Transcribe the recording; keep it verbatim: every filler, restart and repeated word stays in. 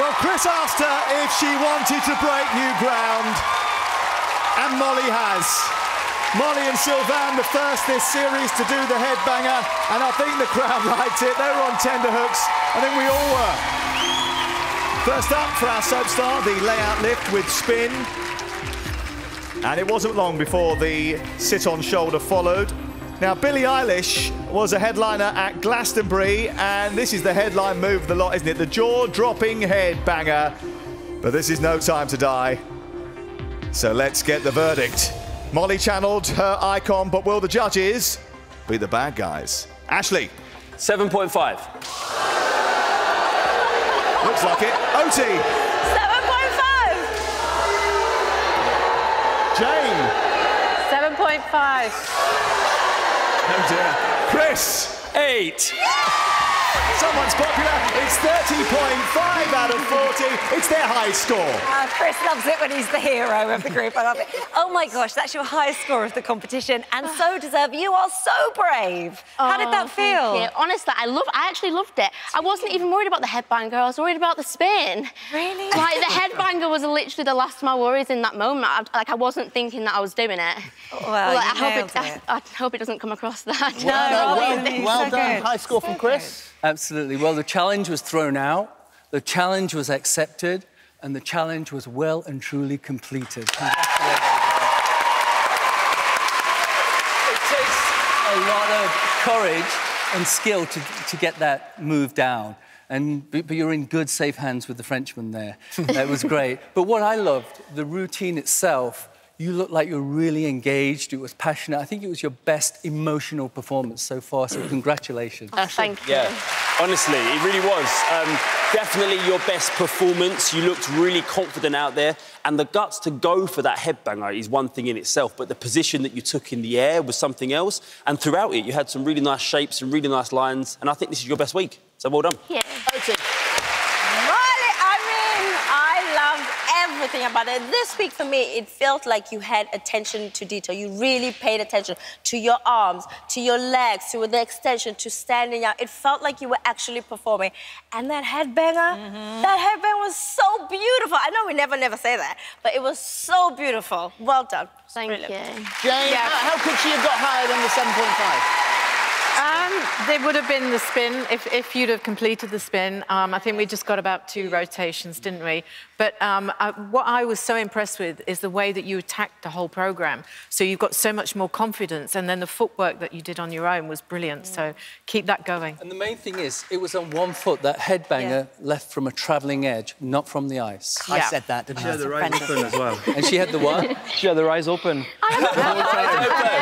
Well, Chris asked her if she wanted to break new ground, and Mollie has. Mollie and Sylvain, the first this series to do the headbanger, and I think the crowd liked it. They were on tenterhooks. I think we all were. First up for our soap star, the layout lift with spin. And it wasn't long before the sit-on shoulder followed. Now, Billie Eilish was a headliner at Glastonbury, and this is the headline move of the lot, isn't it? The jaw-dropping headbanger. But this is no time to die. So let's get the verdict. Mollie channeled her icon, but will the judges be the bad guys? Ashley. seven point five. Looks like it. Oti. seven point five. Jayne. seven point five. Oh dear. Chris! Eight! Yeah! Someone's popular. It's thirty point five out of forty. It's their high score. Uh, Chris loves it when he's the hero of the group. I love it. Oh my gosh, that's your highest score of the competition, and so deserved. You are so brave. Oh, how did that feel? Thank you. Honestly, I love. I actually loved it. I wasn't even worried about the headbanger. I was worried about the spin. Really? Like the headbanger was literally the last of my worries in that moment. I, like I wasn't thinking that I was doing it. Well, well like, I hope it, it. I, I hope it doesn't come across that. Well, no, well, well, well done. So high score so from Chris. Good. Absolutely. Well, the challenge was thrown out, the challenge was accepted, and the challenge was well and truly completed. Congratulations. It takes a lot of courage and skill to, to get that move down. And, but you're in good, safe hands with the Frenchman there. It was great. But what I loved, the routine itself, you looked like you were really engaged, it was passionate. I think it was your best emotional performance so far, so congratulations. Oh, thank you. Yeah, honestly, it really was. Um, definitely your best performance. You looked really confident out there, and the guts to go for that headbanger is one thing in itself, but the position that you took in the air was something else, and throughout it, you had some really nice shapes and really nice lines, and I think this is your best week, so well done. Yeah. Okay. Everything about it. This week for me, it felt like you had attention to detail. You really paid attention to your arms, to your legs, to the extension, to standing out. It felt like you were actually performing. And that headbanger, mm-hmm. that headband was so beautiful. I know we never, never say that, but it was so beautiful. Well done. Thank Brilliant. you. Jayne, yeah. how could she have got higher than the seven point five? Um, there would have been the spin if, if you'd have completed the spin. Um, I think we just got about two rotations, didn't we? But um, I, what I was so impressed with is the way that you attacked the whole programme. So you've got so much more confidence, and then the footwork that you did on your own was brilliant. Mm. So keep that going. And the main thing is, it was on one foot, that headbanger yeah. left from a travelling edge, not from the ice. Yeah. I said that, didn't I? She had the eyes open as well. And she had the what? She had her eyes open. I